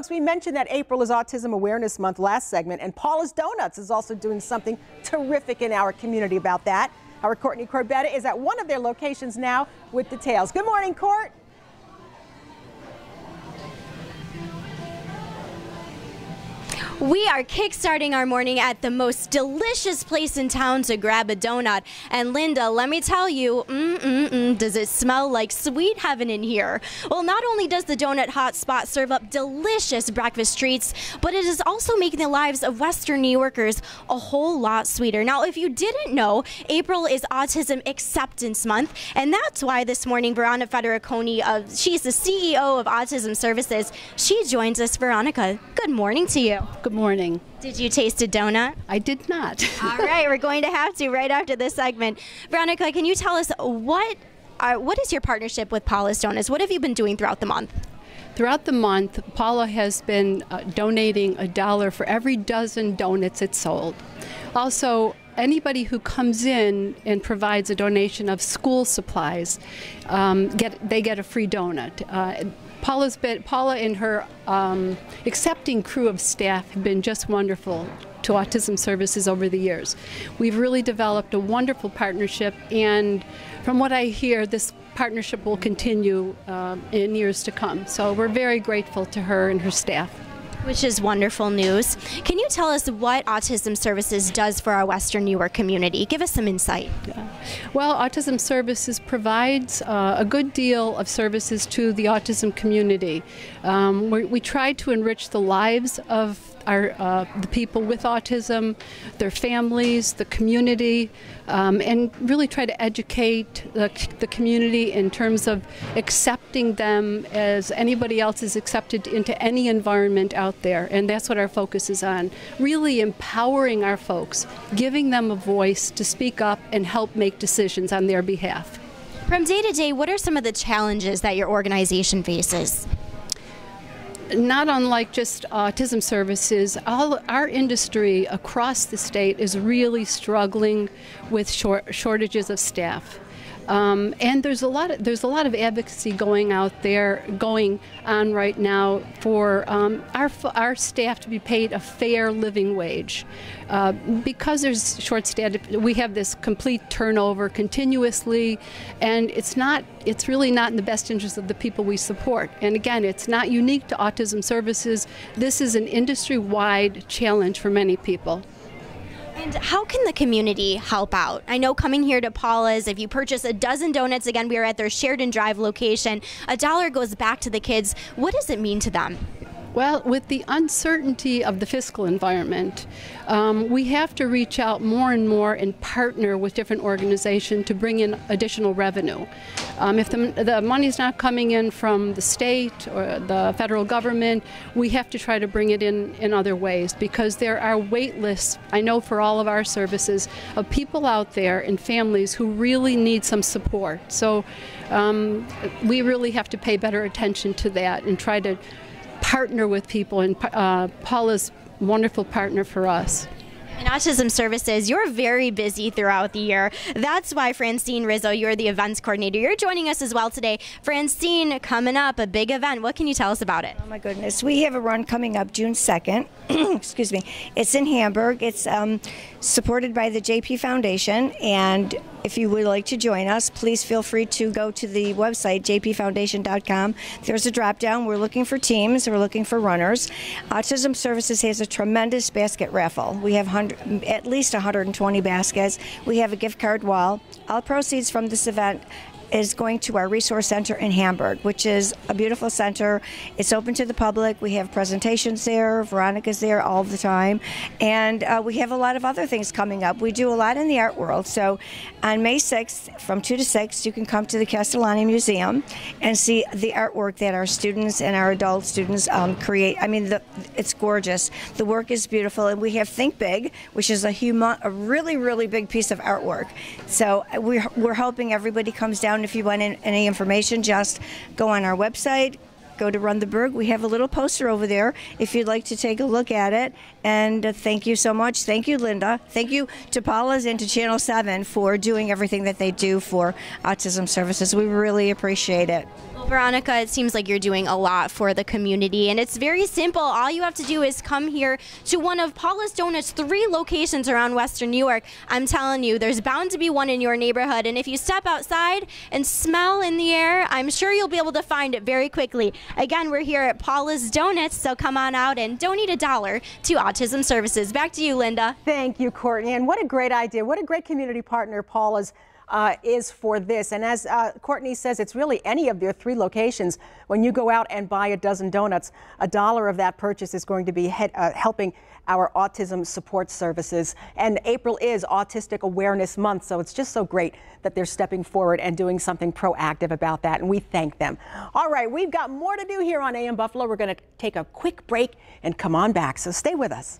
folks, we mentioned that April is Autism Awareness Month last segment, and Paula's Donuts is also doing something terrific in our community about that. Our Courtney Corbetta is at one of their locations now with details. Good morning, Court. We are kickstarting our morning at the most delicious place in town to grab a donut. And Linda, let me tell you, does it smell like sweet heaven in here? Well, not only does the Donut Hotspot serve up delicious breakfast treats, but it is also making the lives of Western New Yorkers a whole lot sweeter. Now, if you didn't know, April is Autism Acceptance Month, and that's why this morning Veronica Federiconi, she's the CEO of Autism Services, she joins us. Veronica, good morning to you. Good morning. Did you taste a donut? I did not. All right, we're going to have to right after this segment. Veronica, can you tell us what is your partnership with Paula's Donuts? What have you been doing throughout the month? Throughout the month, Paula has been donating $1 for every dozen donuts it's sold. Also, anybody who comes in and provides a donation of school supplies, they get a free donut. Paula and her accepting crew of staff have been just wonderful to Autism Services over the years. We've really developed a wonderful partnership, and from what I hear, this partnership will continue in years to come. So we're very grateful to her and her staff. Which is wonderful news. Can you tell us what Autism Services does for our Western New York community? Give us some insight. Well, Autism Services provides a good deal of services to the autism community. We try to enrich the lives of the people with autism, their families, the community, and really try to educate the community in terms of accepting them as anybody else is accepted into any environment out there. And that's what our focus is on, really empowering our folks, giving them a voice to speak up and help make decisions on their behalf. From day to day, what are some of the challenges that your organization faces? Not unlike just Autism Services, our industry across the state is really struggling with shortages of staff, and there's a lot of advocacy going on right now for our staff to be paid a fair living wage, because there's short staff. We have this complete turnover continuously, and it's really not in the best interest of the people we support. And again, it's not unique to Autism Services. This is an industry-wide challenge for many people. And how can the community help out? I know coming here to Paula's, if you purchase a dozen donuts, again, we are at their Sheridan Drive location, $1 goes back to the kids. What does it mean to them? Well, with the uncertainty of the fiscal environment, we have to reach out more and more and partner with different organizations to bring in additional revenue. If the money's not coming in from the state or the federal government, we have to try to bring it in other ways, because there are wait lists, I know for all of our services, of people out there and families who really need some support. So we really have to pay better attention to that and try to partner with people, and Paula's wonderful partner for us. And Autism Services, you're very busy throughout the year. That's why Francine Rizzo, you're the events coordinator. You're joining us as well today. Francine, coming up, a big event. What can you tell us about it? Oh my goodness, we have a run coming up June 2nd. Excuse me. It's in Hamburg. It's supported by the JP Foundation, and if you would like to join us, please feel free to go to the website, jpfoundation.com. There's a drop down. We're looking for teams. We're looking for runners. Autism Services has a tremendous basket raffle. We have at least 120 baskets. We have a gift card wall. All proceeds from this event is going to our resource center in Hamburg, which is a beautiful center. It's open to the public. We have presentations there. Veronica's there all the time. And we have a lot of other things coming up. We do a lot in the art world. So on May 6th, from 2 to 6, you can come to the Castellani Museum and see the artwork that our students and our adult students create. I mean, it's gorgeous. The work is beautiful. And we have Think Big, which is a really, really big piece of artwork. So we're hoping everybody comes down. If you want any information, just go on our website, go to Rundberg. We have a little poster over there if you'd like to take a look at it. And thank you so much. Thank you, Linda. Thank you to Paula's and to Channel 7 for doing everything that they do for Autism Services. We really appreciate it. Veronica, it seems like you're doing a lot for the community, and it's very simple. All you have to do is come here to one of Paula's Donuts' 3 locations around Western New York. I'm telling you, there's bound to be one in your neighborhood, and if you step outside and smell in the air, I'm sure you'll be able to find it very quickly. Again, we're here at Paula's Donuts, so come on out and donate $1 to Autism Services. Back to you, Linda. Thank you, Courtney, and what a great idea. What a great community partner Paula's is for this. And as Courtney says, it's really any of their 3 locations. When you go out and buy a dozen donuts, $1 of that purchase is going to be helping our autism support services. And April is Autistic Awareness Month, so it's just so great that they're stepping forward and doing something proactive about that, and we thank them. All right, we've got more to do here on AM Buffalo. We're going to take a quick break and come on back, so stay with us.